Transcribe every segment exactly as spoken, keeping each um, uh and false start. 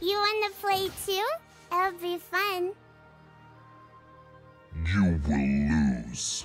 You wanna play too? It'll be fun. You will lose.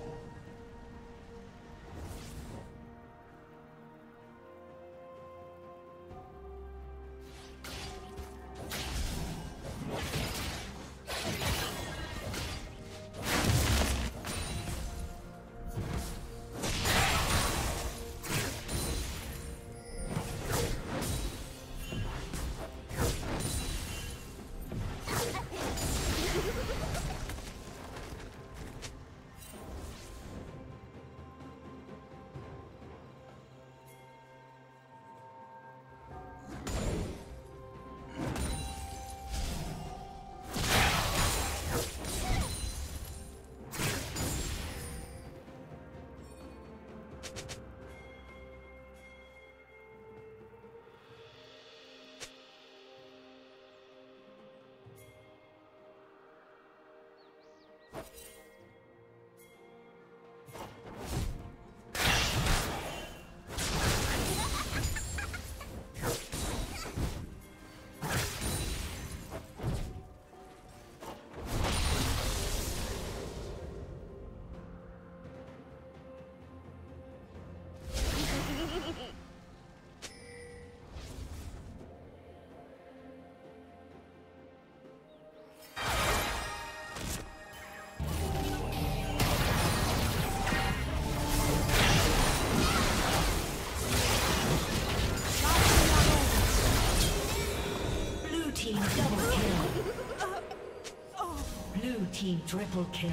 Team triple kill.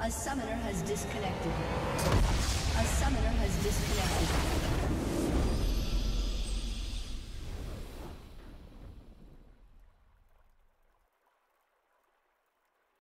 A summoner has disconnected. A summoner has disconnected.